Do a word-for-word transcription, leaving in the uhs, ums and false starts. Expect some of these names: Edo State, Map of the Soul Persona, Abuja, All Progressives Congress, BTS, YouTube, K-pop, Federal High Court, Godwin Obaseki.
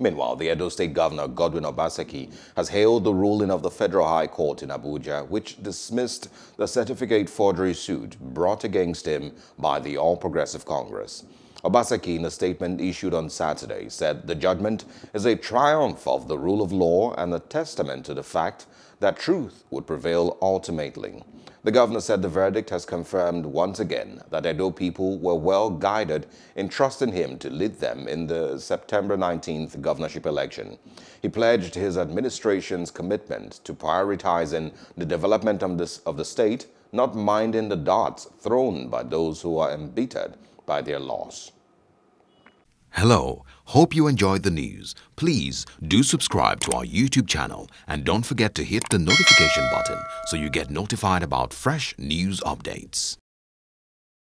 Meanwhile, the Edo State Governor, Godwin Obaseki, has hailed the ruling of the Federal High Court in Abuja, which dismissed the certificate forgery suit brought against him by the All Progressives Congress. Obaseki, in a statement issued on Saturday, said the judgment is a triumph of the rule of law and a testament to the fact that truth would prevail ultimately. The governor said the verdict has confirmed once again that Edo people were well guided in trusting him to lead them in the September nineteenth governorship election. He pledged his administration's commitment to prioritizing the development of, this, of the state, not minding the darts thrown by those who are embittered by their loss. Hello, hope you enjoyed the news. Please do subscribe to our YouTube channel and don't forget to hit the notification button so you get notified about fresh news updates.